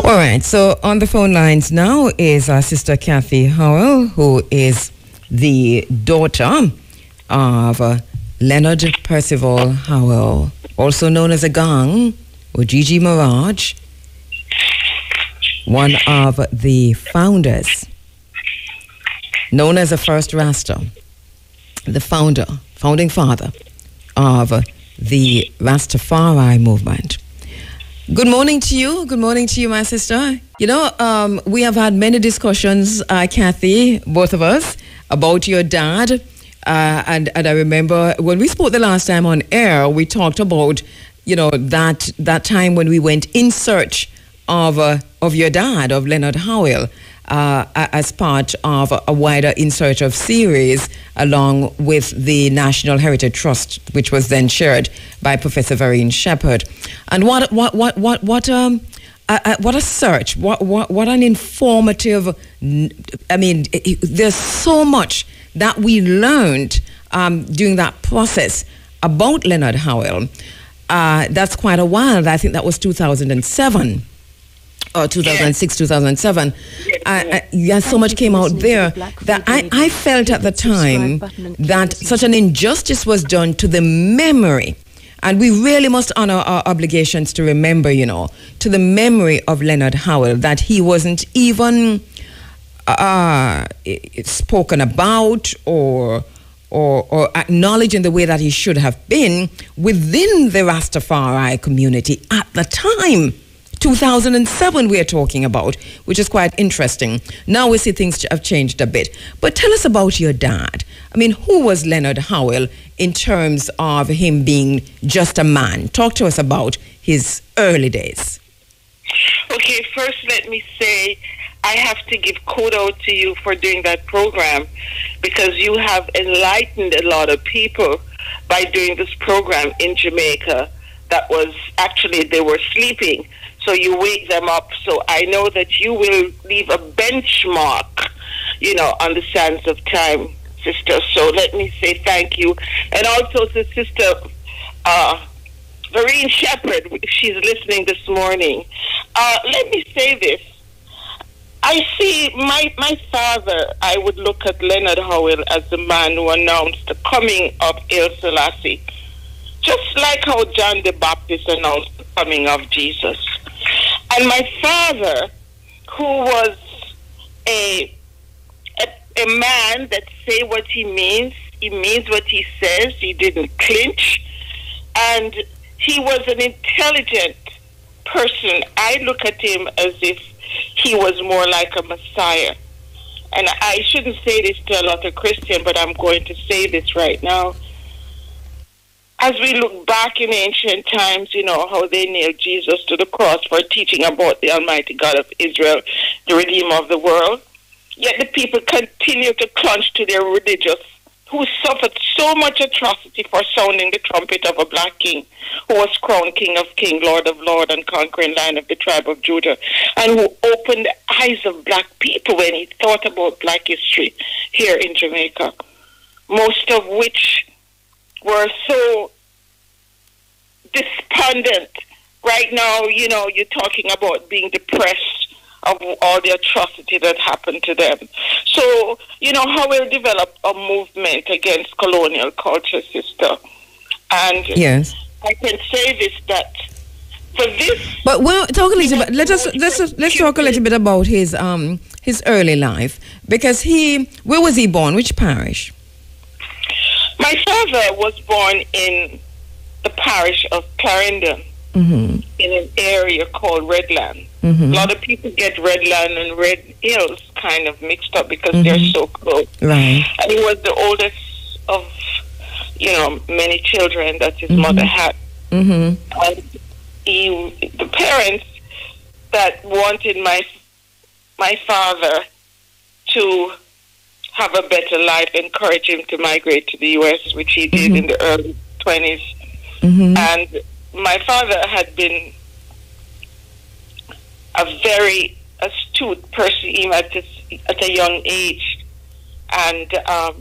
All right, so on the phone lines now is our sister Kathy Howell, who is the daughter of Leonard Percival Howell, also known as Agong or Gigi Mirage, one of the founders, known as the first Rasta, the founding father of the Rastafari movement. Good morning to you. Good morning to you, my sister. You know, we have had many discussions, Kathy, both of us, about your dad. And I remember when we spoke the last time on air, we talked about, you know, that time when we went in search of your dad, of Leonard Howell, as part of a wider In Search Of series, along with the National Heritage Trust, which was then chaired by Professor Verene Shepherd. And what a search! What an informative. I mean, there's so much that we learned during that process about Leonard Howell. That's quite a while. I think that was 2007. Or 2006, 2007. So much came out there that I felt at the time that such an injustice was done to the memory. And we really must honor our obligations to remember, you know, to the memory of Leonard Howell, that he wasn't even spoken about or acknowledged in the way that he should have been within the Rastafari community at the time. 2007 we are talking about, which is quite interesting. Now we see things have changed a bit. But tell us about your dad. I mean, who was Leonard Howell in terms of him being just a man? Talk to us about his early days. Okay, first let me say I have to give kudos to you for doing that program, because you have enlightened a lot of people by doing this program in Jamaica. That was actually, they were sleeping, so you wake them up. So I know that you will leave a benchmark, you know, on the sands of time, sister. So let me say thank you. And also to Sister Verene Shepherd, if she's listening this morning. Let me say this. I see my father, I would look at Leonard Howell as the man who announced the coming of Haile Selassie, just like how John the Baptist announced the coming of Jesus. And my father, who was a man that say what he means what he says, he didn't clinch, and he was an intelligent person. I look at him as if he was more like a Messiah. And I shouldn't say this to a lot of Christians, but I'm going to say this right now. As we look back in ancient times, you know, how they nailed Jesus to the cross for teaching about the Almighty God of Israel, the Redeemer of the world, yet the people continue to clutch to their religious, who suffered so much atrocity for sounding the trumpet of a black king, who was crowned King of Kings, Lord of Lords, and conquering Lion of the tribe of Judah, and who opened the eyes of black people when he thought about black history here in Jamaica, most of which were so despondent. Right now, you know, you're talking about being depressed of all the atrocity that happened to them. So, you know, how we'll develop a movement against colonial culture, sister. And yes, I can say this, that for this... But well, talk a little bit. Let's talk a little bit about his early life, because where was he born? Which parish? My father was born in the parish of Clarendon, in an area called Redland. A lot of people get Redland and Red Hills kind of mixed up because they're so close. Right. And he was the oldest of, you know, many children that his mother had. And the parents that wanted my father to have a better life, encourage him to migrate to the U.S., which he did in the early 20s. And my father had been a very astute person, even at a young age. And,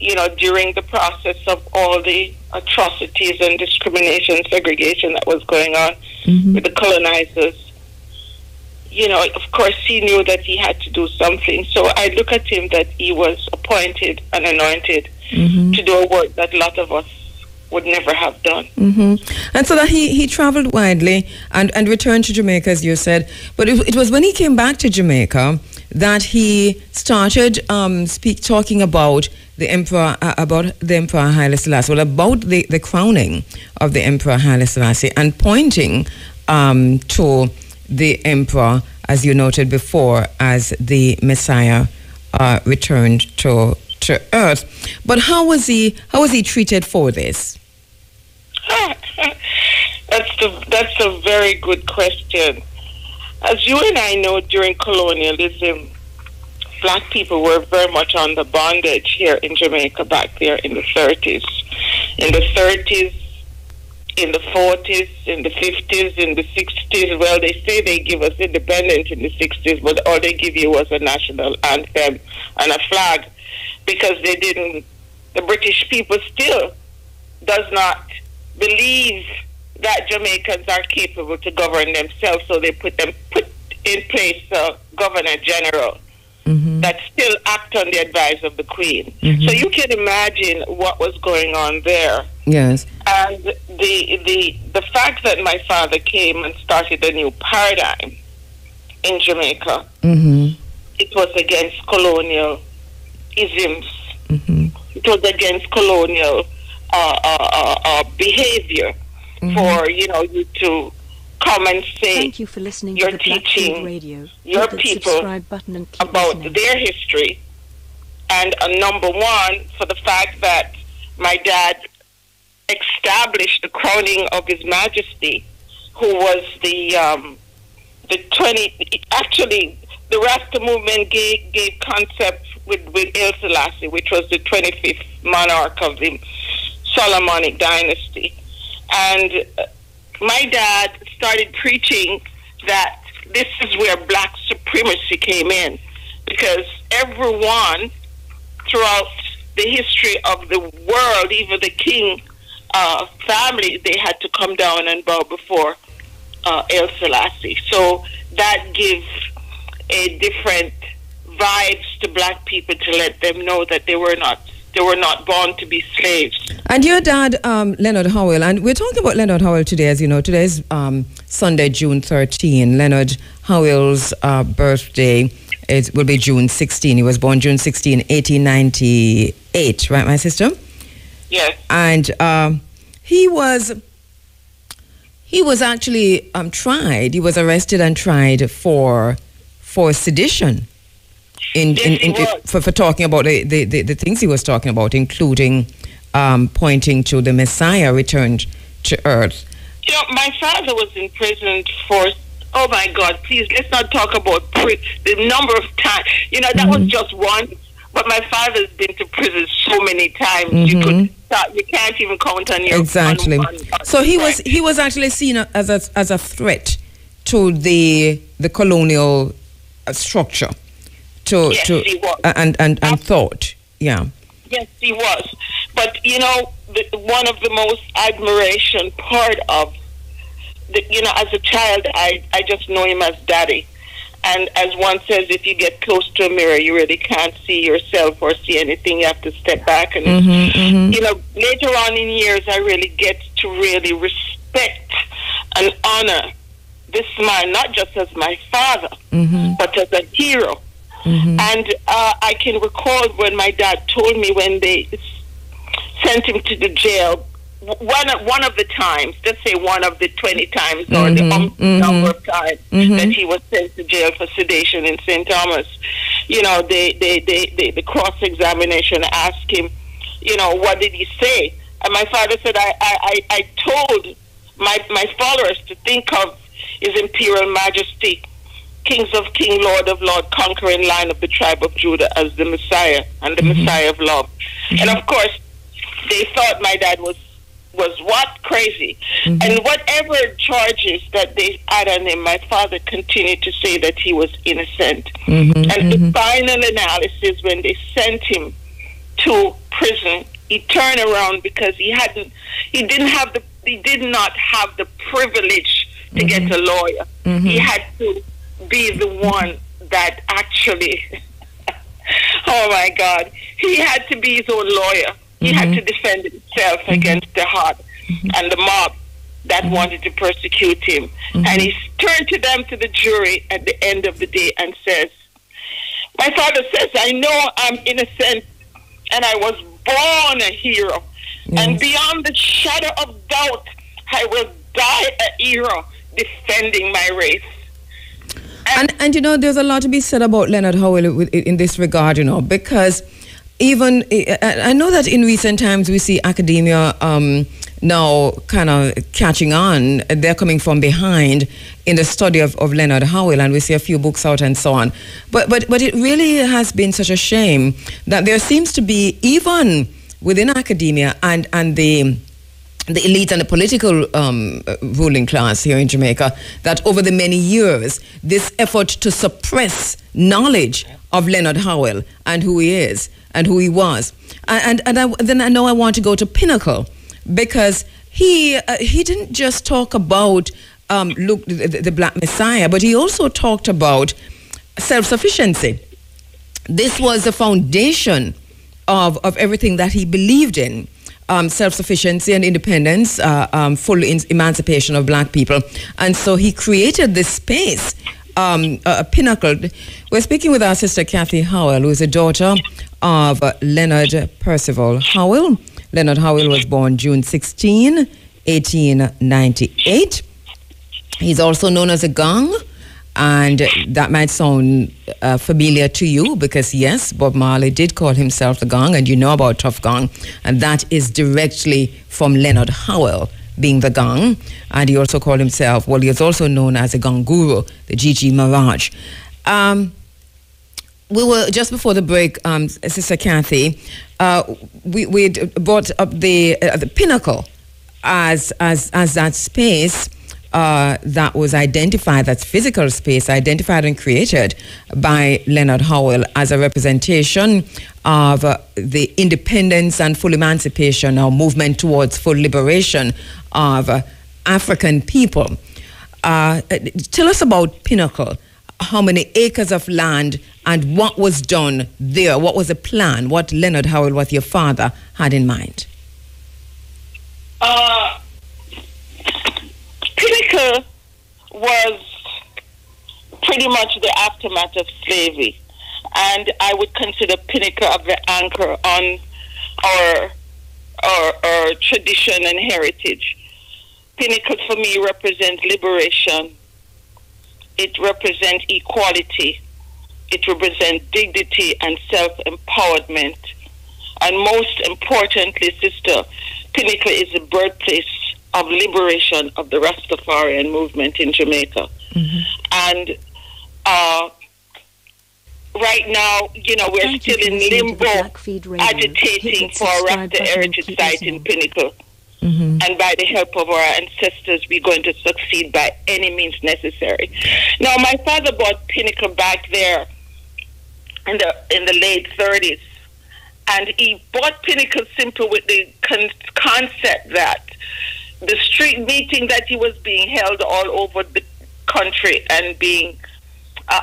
you know, during the process of all the atrocities and discrimination, segregation that was going on with the colonizers, you know, of course he knew that he had to do something. So I look at him that he was appointed and anointed to do a work that a lot of us would never have done. And so that he traveled widely and returned to Jamaica, as you said. But it was when he came back to Jamaica that he started talking about the emperor, Haile Selassie, well, about the crowning of the emperor Haile Selassie, and pointing to the emperor, as you noted before, as the Messiah returned to earth. But how was he treated for this? That's a very good question. As you and I know, during colonialism, black people were very much under bondage here in Jamaica back there in the 30s. In the 30s, in the 40s, in the 50s, in the 60s. Well, they say they give us independence in the 60s, but all they give you was a national anthem and a flag, because they didn't, the British people still does not believe that Jamaicans are capable to govern themselves, so they put in place a governor general that still act on the advice of the Queen. So you can imagine what was going on there. Yes. And the fact that my father came and started a new paradigm in Jamaica, it was against colonial isms. It was against colonial behavior. For, you know, you to come and say, thank you for listening. You're teaching radio. Your people button about listening. Their history. And number one, for the fact that my dad established the crowning of His Majesty, who was the Rasta movement gave concept with Haile Selassie, which was the 25th monarch of the Solomonic dynasty. And my dad started preaching that this is where black supremacy came in, because everyone throughout the history of the world, even the king family, they had to come down and bow before Haile Selassie. So that gives a different vibes to black people, to let them know that they were not born to be slaves. And your dad, Leonard Howell, and we're talking about Leonard Howell today, as you know. Today is Sunday, June 13. Leonard Howell's birthday will be June 16. He was born June 16, 1898, right, my sister? Yes. And he was actually tried. He was arrested and tried for sedition. For talking about the things he was talking about, including pointing to the Messiah returned to earth. You know, my father was in prison for, oh my God, please, let's not talk about the number of times. You know, that was just one. But my father's been to prison so many times. You can't even count on your exactly. On so he was actually seen as a threat to the colonial structure. Yes, he was. And thought, yeah. Yes, he was. But, you know, one of the most admiration part of, you know, as a child, I just know him as Daddy. And as one says, if you get close to a mirror, you really can't see yourself or see anything. You have to step back. And, you know, later on in years, I really get to really respect and honor this man, not just as my father, but as a hero. And I can recall when my dad told me when they sent him to the jail, one of the times, let's say one of the 20 times or the number of times that he was sent to jail for sedation in St. Thomas, you know, the cross-examination asked him, you know, what did he say? And my father said, I told my followers to think of His Imperial Majesty, Kings of King, Lord of Lord, conquering Lion of the tribe of Judah, as the Messiah and the Messiah of love. And of course, they thought my dad was what? Crazy. And whatever charges that they had on him, my father continued to say that he was innocent. And the final analysis, when they sent him to prison, he turned around because he did not have the privilege to get a lawyer. He had to be the one that actually, oh my God, he had to be his own lawyer. He had to defend himself against the hard and the mob that wanted to persecute him. And he turned to them, to the jury, at the end of the day and says, my father says, I know I'm innocent, and I was born a hero. Yes. And beyond the shadow of doubt, I will die a hero defending my race. And you know, there's a lot to be said about Leonard Howell in this regard, you know, because even, I know that in recent times we see academia now kind of catching on. They're coming from behind in the study of Leonard Howell, and we see a few books out and so on. But it really has been such a shame that there seems to be, even within academia and the elite and the political ruling class here in Jamaica, that over the many years, this effort to suppress knowledge of Leonard Howell and who he is and who he was. And then I know I want to go to Pinnacle, because he didn't just talk about Luke, the Black Messiah, but he also talked about self-sufficiency. This was the foundation of everything that he believed in. Self-sufficiency and independence, full emancipation of Black people. And so he created this space, a pinnacle. We're speaking with our sister Kathy Howell, who is the daughter of Leonard Percival Howell. Leonard Howell was born June 16, 1898. He's also known as a gong, and that might sound familiar to you, because yes, Bob Marley did call himself the gong, and you know about Tough Gong, and that is directly from Leonard Howell being the gong. And he also called himself, well, he is also known as a gong guru, the Gigi Maharaj. We were, just before the break, Sister Kathy, we brought up the pinnacle as that space that was identified, that's physical space identified and created by Leonard Howell as a representation of the independence and full emancipation, or movement towards full liberation of African people. Tell us about Pinnacle. How many acres of land, and what was done there? What was the plan? What Leonard Howell, what your father had in mind? Pinnacle was pretty much the aftermath of slavery, and I would consider Pinnacle of the anchor on our tradition and heritage. Pinnacle for me represents liberation. It represents equality. It represents dignity and self-empowerment. And most importantly, sister, Pinnacle is the birthplace of liberation of the Rastafarian movement in Jamaica. And right now, you know, we're still in limbo, agitating for a Rasta heritage site in Pinnacle. And by the help of our ancestors, we're going to succeed by any means necessary. Now, my father bought Pinnacle back there in the late 30s, and he bought Pinnacle simply with the concept that the street meeting that he was being held all over the country and being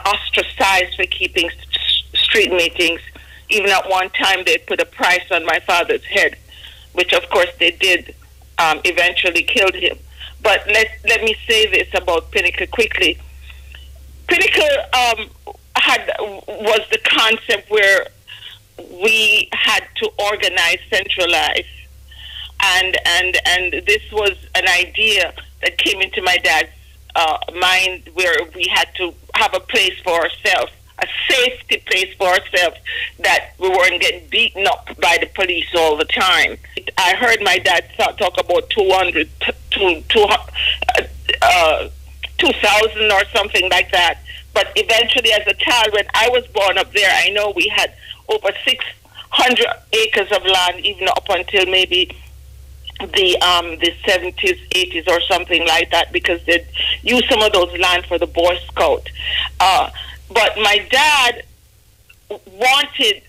ostracized for keeping street meetings, even at one time they put a price on my father's head, which of course they did. Eventually killed him. But let me say this about Pinnacle quickly. Pinnacle was the concept where we had to organize, centralize, and this was an idea that came into my dad's mind, where we had to have a place for ourselves, a safety place for ourselves, that we weren't getting beaten up by the police all the time. I heard my dad talk about 2,000 or something like that. But eventually, as a child, when I was born up there, I know we had over 600 acres of land, even up until maybe the 70s, 80s or something like that, because they used some of those land for the Boy Scout. But my dad wanted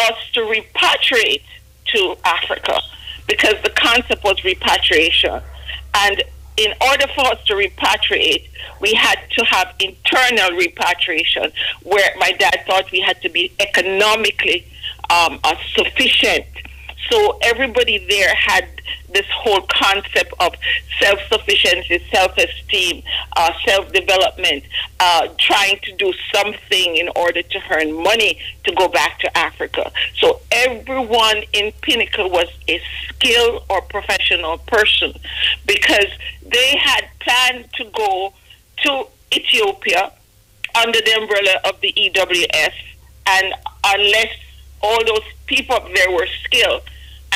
us to repatriate to Africa, because the concept was repatriation. And in order for us to repatriate, we had to have internal repatriation, where my dad thought we had to be economically sufficient. So everybody there had this whole concept of self-sufficiency, self-esteem, self-development, trying to do something in order to earn money to go back to Africa. So everyone in Pinnacle was a skilled or professional person, because they had planned to go to Ethiopia under the umbrella of the EWF, and unless all those people up there were skilled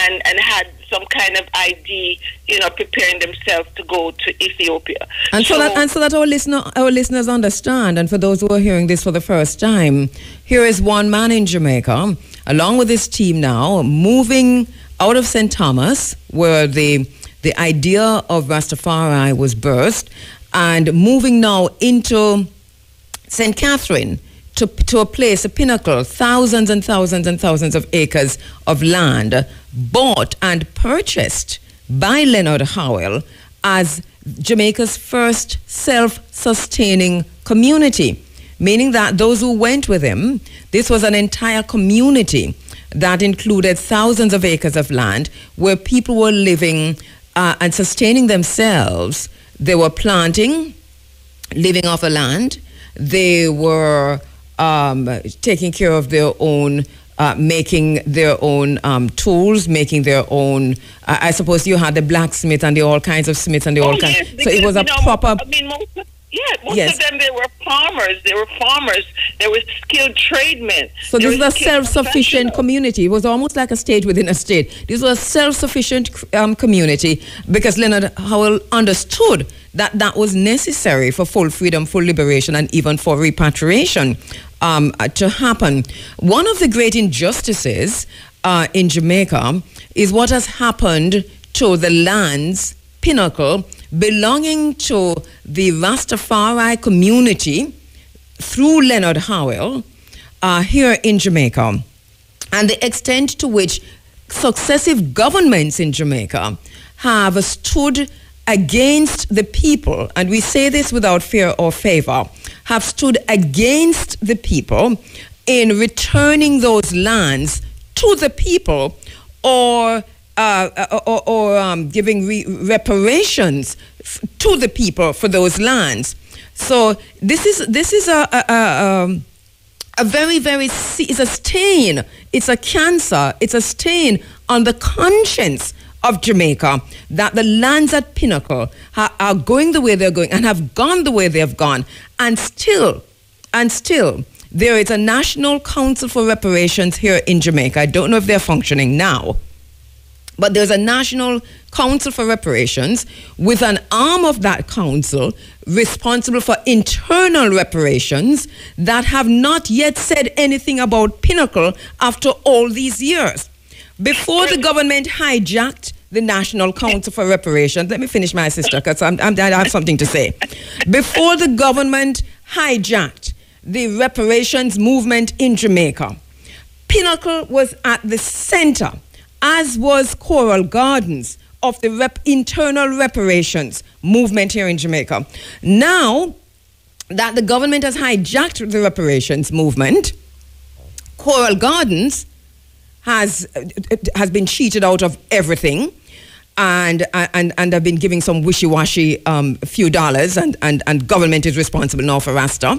and had some kind of ID, you know, preparing themselves to go to Ethiopia. And so that our listeners understand, and for those who are hearing this for the first time, here is one man in Jamaica, along with his team now, moving out of St. Thomas, where the idea of Rastafari was birthed, and moving now into St. Catherine, to a place, a pinnacle, thousands and thousands and thousands of acres of land bought and purchased by Leonard Howell as Jamaica's first self-sustaining community, meaning that those who went with him, this was an entire community that included thousands of acres of land where people were living and sustaining themselves. They were planting, living off the land. They were taking care of their own, making their own tools, making their own, I suppose you had the blacksmith and the all kinds of smiths and the all kinds. Yes, so it was a proper... I mean, most of them, they were farmers. They were skilled tradesmen. So this was a self-sufficient community. It was almost like a state within a state. This was a self-sufficient community, because Leonard Howell understood that that was necessary for full freedom, full liberation, and even for repatriation to happen. One of the great injustices in Jamaica is what has happened to the lands, Pinnacle, belonging to the Rastafari community through Leonard Howell here in Jamaica, and the extent to which successive governments in Jamaica have stood against the people, and we say this without fear or favor, have stood against the people in returning those lands to the people, or giving reparations to the people for those lands. So this is a very, very, it's a stain, it's a cancer, it's a stain on the conscience of Jamaica, that the lands at Pinnacle are going the way they're going and have gone the way they have gone, and still there is a National Council for Reparations here in Jamaica. I don't know if they're functioning now, but there's a National Council for Reparations with an arm of that council responsible for internal reparations that have not yet said anything about Pinnacle after all these years. Before the government hijacked the National Council for Reparations, let me finish, my sister, because I have something to say. Before the government hijacked the reparations movement in Jamaica, Pinnacle was at the center, as was Coral Gardens, of the internal reparations movement here in Jamaica. Now that the government has hijacked the reparations movement, Coral Gardens has been cheated out of everything, and have been giving some wishy-washy few dollars, and government is responsible now for Rasta,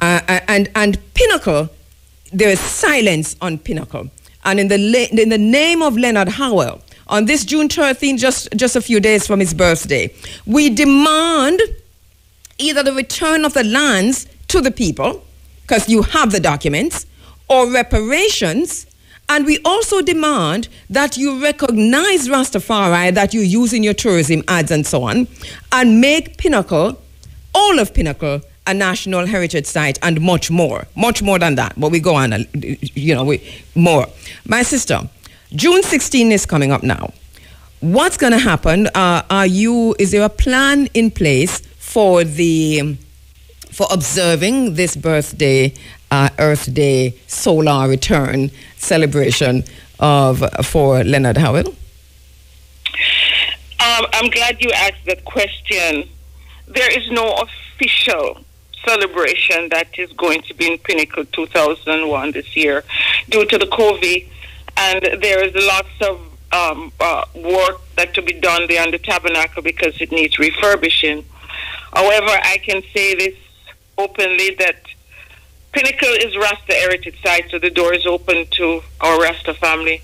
and Pinnacle, there is silence on Pinnacle. And in the name of Leonard Howell, on this June 13th, just a few days from his birthday, we demand either the return of the lands to the people, because you have the documents, or reparations. And we also demand that you recognize Rastafari that you use in your tourism ads and so on, and make Pinnacle, all of Pinnacle, a national heritage site, and much more than that. But we go on, you know, more. My sister, June 16 is coming up now. What's going to happen? Is there a plan in place for observing this birthday, Earth Day, solar return celebration for Leonard Howell? I'm glad you asked that question. There is no official celebration that is going to be in Pinnacle 2001 this year due to the COVID, and there is lots of work that to be done there on the tabernacle because it needs refurbishing. However, I can say this openly that Pinnacle is Rasta heritage site, so the door is open to our Rasta family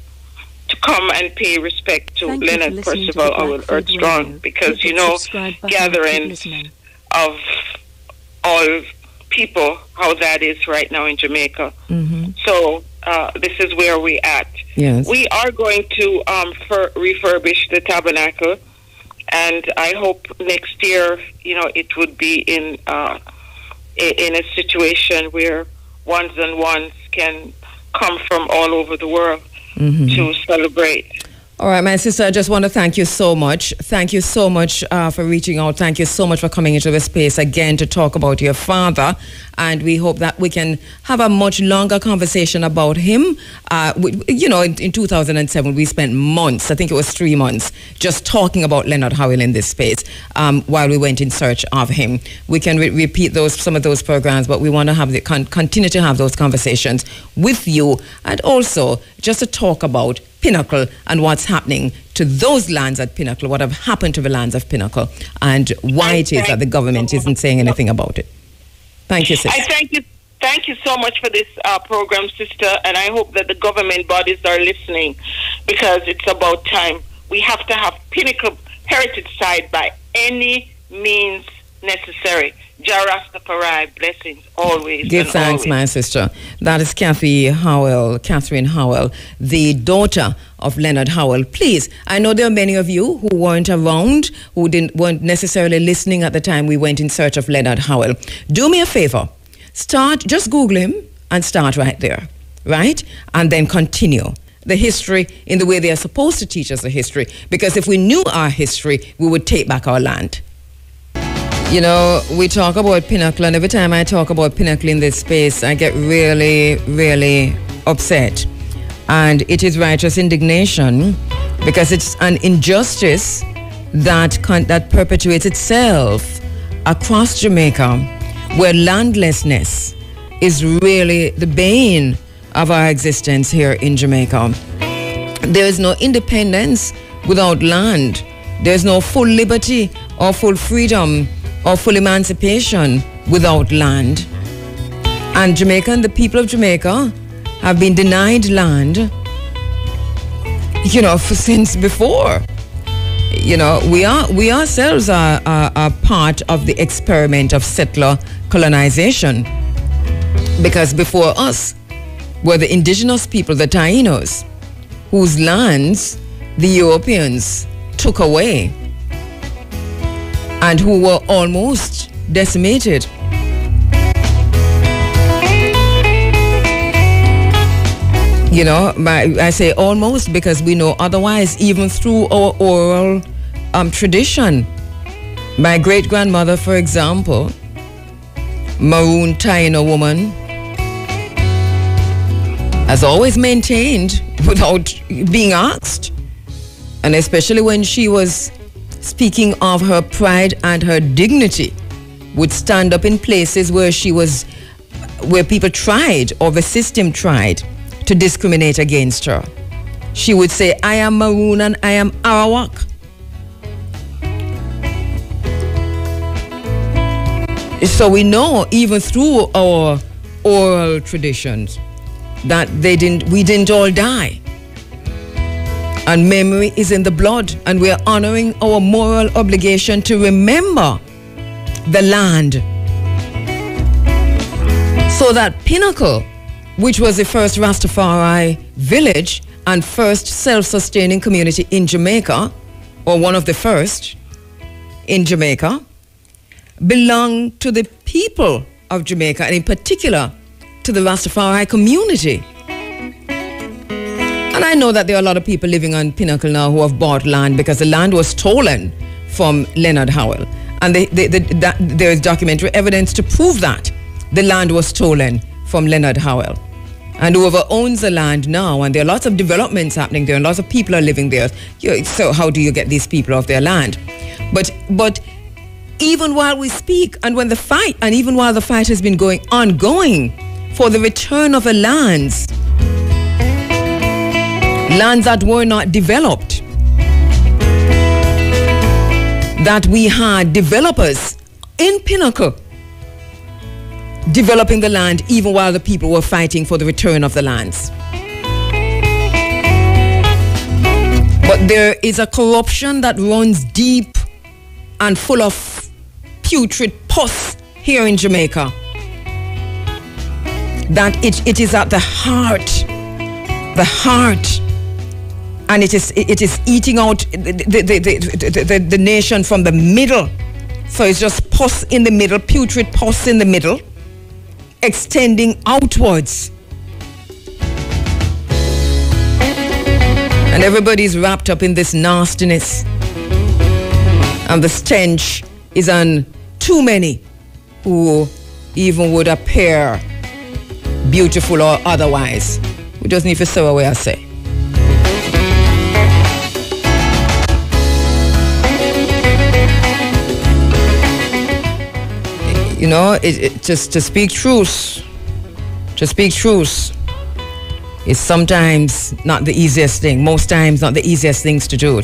to come and pay respect to Leonard Percival Howell Earthstrong, because you know gatherings of all people, how that is right now in Jamaica. Mm-hmm. So this is where we at. Yes. We are going to refurbish the tabernacle, and I hope next year, you know, it would be in a situation where ones and ones can come from all over the world mm-hmm. to celebrate. All right, my sister, I just want to thank you so much. Thank you so much for reaching out. Thank you so much for coming into this space again to talk about your father. And we hope that we can have a much longer conversation about him. You know, in 2007, we spent months, I think it was 3 months, just talking about Leonard Howell in this space while we went in search of him. We can repeat some of those programs, but we want to have continue to have those conversations with you. And also, just to talk about Pinnacle and what's happening to those lands at Pinnacle, what have happened to the lands of Pinnacle, and why it is that the government isn't saying anything about it. Thank you, sister. I thank you so much for this program, sister, and I hope that the government bodies are listening, because it's about time. We have to have Pinnacle heritage side by any means necessary. Jah Rastafari, blessings always. Give thanks, always. My sister. That is Kathy Howell, Catherine Howell, the daughter of Leonard Howell. Please, I know there are many of you who weren't around, who weren't necessarily listening at the time we went in search of Leonard Howell. Do me a favor. Just Google him and start right there, right? And then continue the history in the way they are supposed to teach us the history, because if we knew our history, we would take back our land. You know, we talk about Pinnacle, and every time I talk about Pinnacle in this space, I get really, really upset. And it is righteous indignation, because it's an injustice that perpetuates itself across Jamaica, where landlessness is really the bane of our existence here in Jamaica. There is no independence without land. There is no full liberty or full freedom or full emancipation without land. And Jamaica and the people of Jamaica have been denied land, you know, since before. You know, we ourselves are part of the experiment of settler colonization, because before us were the indigenous people, the Tainos, whose lands the Europeans took away, and who were almost decimated. You know, I say almost because we know otherwise, even through our oral tradition. My great-grandmother, for example, Maroon Taino woman, has always maintained without being asked, and especially when she was speaking of her pride and her dignity, would stand up in places where people tried, or the system tried, to discriminate against her. She would say, "I am Maroon and I am Arawak." So we know, even through our oral traditions, that we didn't all die. And memory is in the blood, and we are honoring our moral obligation to remember the land. So that Pinnacle, which was the first Rastafari village and first self-sustaining community in Jamaica, or one of the first in Jamaica, belonged to the people of Jamaica, and in particular to the Rastafari community. And I know that there are a lot of people living on Pinnacle now who have bought land, because the land was stolen from Leonard Howell. And there is documentary evidence to prove that the land was stolen from Leonard Howell. and whoever owns the land now, and there are lots of developments happening there and lots of people are living there, so how do you get these people off their land? But even while we speak, and when the fight, and even while the fight has been ongoing for the return of the lands that were not developed, that we had developers in Pinnacle developing the land even while the people were fighting for the return of the lands. But there is a corruption that runs deep and full of putrid pus here in Jamaica, that it is at the heart, and it is eating out the nation from the middle. So it's just pus in the middle, putrid pus in the middle, extending outwards, and everybody's wrapped up in this nastiness, and the stench is on too many who even would appear beautiful or otherwise. We just need to see what I say. You know, just to speak truth, is sometimes not the easiest thing. Most times, not the easiest thing to do.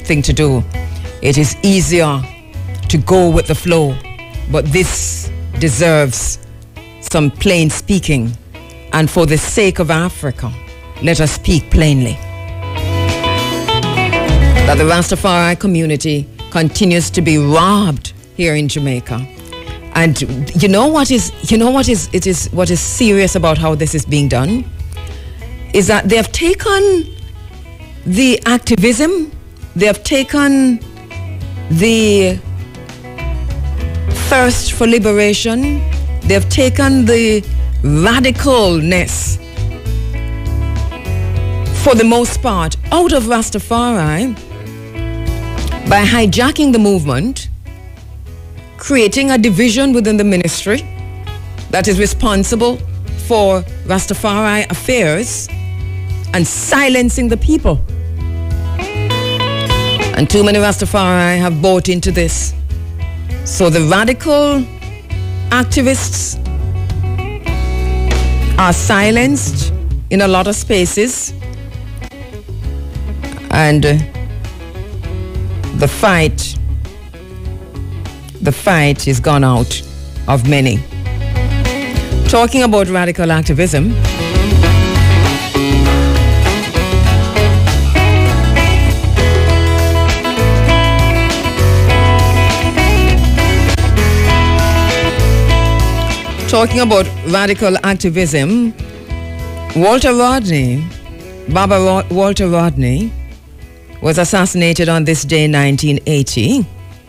It is easier to go with the flow, but this deserves some plain speaking. And for the sake of Africa, let us speak plainly. That the Rastafari community continues to be robbed here in Jamaica. And what is serious about how this is being done is that they have taken the activism, they have taken the thirst for liberation, they have taken the radicalness, for the most part, out of Rastafari by hijacking the movement, creating a division within the ministry that is responsible for Rastafari affairs, and silencing the people. And too many Rastafari have bought into this. So the radical activists are silenced in a lot of spaces, and the fight is gone out of many. Talking about radical activism, Walter Rodney, Baba Walter Rodney, was assassinated on this day, 1980.